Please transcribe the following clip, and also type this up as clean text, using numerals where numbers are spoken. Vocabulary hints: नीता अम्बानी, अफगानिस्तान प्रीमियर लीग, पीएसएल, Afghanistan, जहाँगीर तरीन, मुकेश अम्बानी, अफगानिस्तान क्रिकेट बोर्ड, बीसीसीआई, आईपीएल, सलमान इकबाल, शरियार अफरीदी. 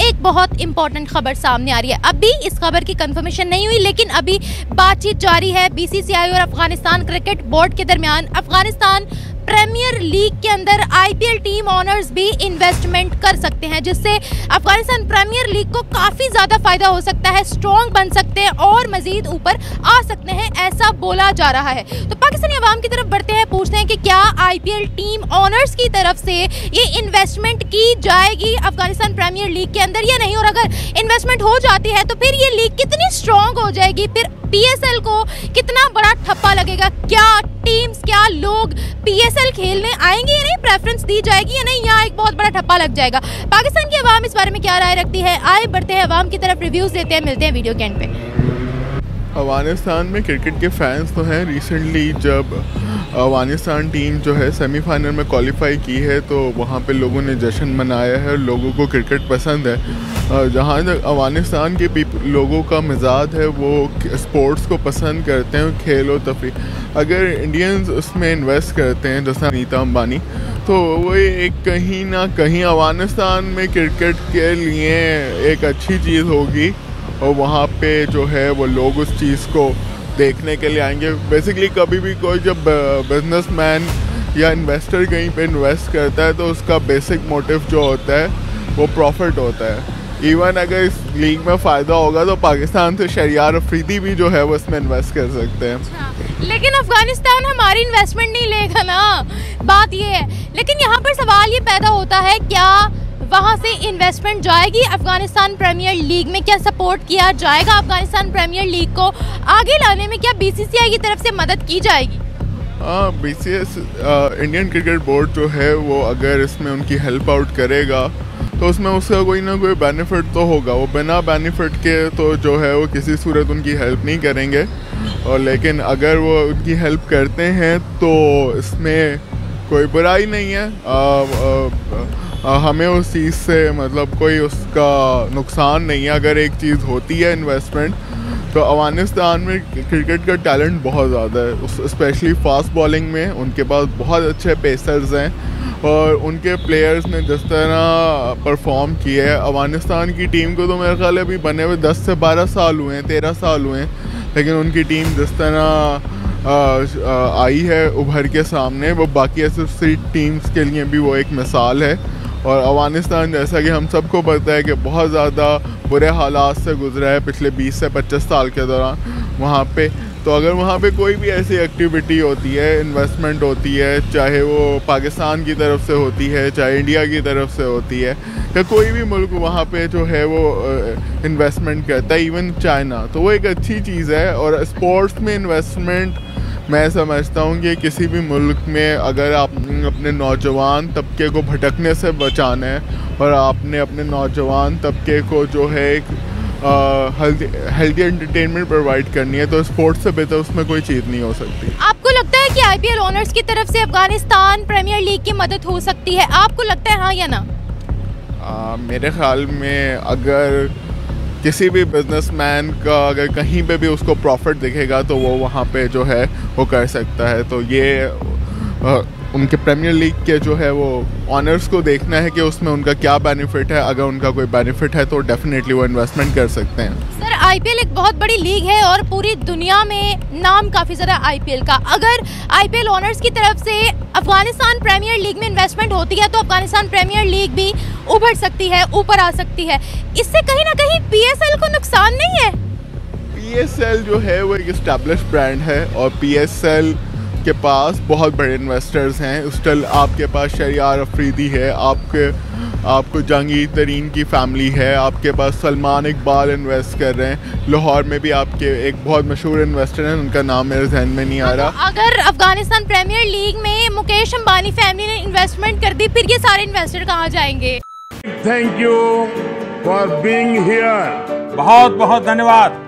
एक बहुत इंपॉर्टेंट खबर सामने आ रही है। अभी इस खबर की कंफर्मेशन नहीं हुई, लेकिन अभी बातचीत जारी है बीसीसीआई और अफगानिस्तान क्रिकेट बोर्ड के दरमियान। अफगानिस्तान प्रीमियर लीग के अंदर आईपीएल टीम ऑनर्स भी इन्वेस्टमेंट कर सकते हैं, जिससे अफगानिस्तान प्रीमियर लीग को काफ़ी ज़्यादा फायदा हो सकता है, स्ट्रॉन्ग बन सकते हैं और मजीद ऊपर आ सकते हैं, ऐसा बोला जा रहा है। तो पाकिस्तानी आवाम की तरफ बढ़ते हैं, पूछते हैं कि क्या आईपीएल टीम ऑनर्स की तरफ से ये इन्वेस्टमेंट की जाएगी अफगानिस्तान प्रीमियर लीग के अंदर या नहीं, और अगर इन्वेस्टमेंट हो जाती है तो फिर ये लीग कितनी स्ट्रॉन्ग हो जाएगी, फिर पीएसएल को कितना बड़ा ठप्पा लगेगा, क्या टीम्स, क्या लोग पीएसएल खेलने आएंगे या नहीं, प्रेफरेंस दी जाएगी या नहीं, यहाँ एक बहुत बड़ा ठप्पा लग जाएगा। पाकिस्तान की आवाम इस बारे में क्या राय रखती है, आए बढ़ते हैं आवाम की तरफ, रिव्यूज देते हैं, मिलते हैं वीडियो के एंड पे। अफगानिस्तान में क्रिकेट के फैंस तो हैं। रिसेंटली जब अफगानिस्तान टीम जो है सेमीफाइनल में क्वालिफाई की है तो वहाँ पे लोगों ने जश्न मनाया है, लोगों को क्रिकेट पसंद है। जहाँ तक अफगानिस्तान के लोगों का मिजाज है वो स्पोर्ट्स को पसंद करते हैं, खेल और तफरीक। अगर इंडियंस उसमें इन्वेस्ट करते हैं जैसा नीता अम्बानी, तो वो एक कहीं ना कहीं अफगानिस्तान में क्रिकेट के लिए एक अच्छी चीज़ होगी और वहाँ पे जो है वो लोग उस चीज़ को देखने के लिए आएंगे। बेसिकली कभी भी कोई जब बिजनेसमैन या इन्वेस्टर कहीं पे इन्वेस्ट करता है तो उसका बेसिक मोटिव जो होता है वो प्रॉफिट होता है। इवन अगर इस लीग में फ़ायदा होगा तो पाकिस्तान से शरियार अफरीदी भी जो है वो इसमें इन्वेस्ट कर सकते हैं। लेकिन अफगानिस्तान हमारी इन्वेस्टमेंट नहीं लेगा ना, बात ये है। लेकिन यहाँ पर सवाल ये पैदा होता है, क्या वहाँ से इन्वेस्टमेंट जाएगी अफगानिस्तान प्रीमियर लीग में, क्या सपोर्ट किया जाएगा अफगानिस्तान प्रीमियर लीग को आगे लाने में, क्या बीसीसीआई की तरफ से मदद की जाएगी? इंडियन क्रिकेट बोर्ड जो है वो अगर इसमें उनकी हेल्प आउट करेगा तो उसमें उसका कोई ना कोई बेनिफिट तो होगा। वो बिना बेनिफिट के तो जो है वो किसी सूरत उनकी हेल्प नहीं करेंगे, और लेकिन अगर वो उनकी हेल्प करते हैं तो इसमें कोई बुराई नहीं है। हमें उस चीज़ से मतलब कोई उसका नुकसान नहीं है। अगर एक चीज़ होती है इन्वेस्टमेंट, तो अफगानिस्तान में क्रिकेट का टैलेंट बहुत ज़्यादा है, स्पेशली फास्ट बॉलिंग में उनके पास बहुत अच्छे पेसर्स हैं और उनके प्लेयर्स ने जिस तरह परफॉर्म किया है। अफगानिस्तान की टीम को तो मेरे ख्याल अभी बने हुए 10 से 12 साल हुए हैं, 13 साल हुए हैं, लेकिन उनकी टीम जिस तरह आई है उभर के सामने, वो बाकी ऐसी टीम्स के लिए भी वो एक मिसाल है। और अफगानिस्तान जैसा कि हम सबको पता है कि बहुत ज़्यादा बुरे हालात से गुजरा है पिछले 20 से 25 साल के दौरान वहाँ पे। तो अगर वहाँ पे कोई भी ऐसी एक्टिविटी होती है, इन्वेस्टमेंट होती है, चाहे वो पाकिस्तान की तरफ से होती है, चाहे इंडिया की तरफ से होती है, या कोई भी मुल्क वहाँ पे जो है वो इन्वेस्टमेंट करता है, इवन चाइना, तो वो एक अच्छी चीज़ है। और स्पोर्ट्स में इन्वेस्टमेंट मैं समझता हूँ कि किसी भी मुल्क में अगर आप अपने नौजवान तबके को भटकने से बचाना है और आपने अपने नौजवान तबके को जो है एक हेल्दी एंटरटेनमेंट प्रोवाइड करनी है, तो स्पोर्ट्स से बेहतर उसमें कोई चीज़ नहीं हो सकती। आपको लगता है कि आईपीएल ओनर्स की तरफ से अफगानिस्तान प्रीमियर लीग की मदद हो सकती है, आपको लगता है हाँ या ना? मेरे ख्याल में अगर किसी भी बिजनेसमैन का अगर कहीं पे भी उसको प्रॉफिट दिखेगा तो वो वहाँ पे जो है वो कर सकता है। तो ये उनके प्रीमियर लीग के जो है वो ऑनर्स को देखना है कि उसमें उनका क्या बेनिफिट है। अगर उनका कोई बेनिफिट है तो डेफिनेटली वो इन्वेस्टमेंट कर सकते हैं। सर, आईपीएल एक बहुत बड़ी लीग है और पूरी दुनिया में नाम काफ़ी ज़्यादा आईपीएल का। अगर आईपीएल ऑनर्स की तरफ से अफगानिस्तान प्रीमियर लीग में इन्वेस्टमेंट होती है तो अफगानिस्तान प्रीमियर लीग भी उभर सकती है, ऊपर आ सकती है। इससे कहीं ना कहीं पीएसएल को नुकसान नहीं है? पीएसएल जो है वो एक एस्टैब्लिश ब्रांड है और पीएसएल के पास बहुत बड़े इन्वेस्टर्स हैं। उस्टल आपके पास शरियार अफरीदी है, आपको जहाँगीर तरीन की फैमिली है, आपके पास सलमान इकबाल इन्वेस्ट कर रहे हैं। लाहौर में भी आपके एक बहुत मशहूर इन्वेस्टर हैं, उनका नाम मेरे जहन में नहीं आ रहा। अगर अफगानिस्तान प्रीमियर लीग में मुकेश अम्बानी फैमिली ने इन्वेस्टमेंट कर दी, फिर ये सारे इन्वेस्टर कहाँ जाएंगे? Thank you for being here. बहुत बहुत धन्यवाद।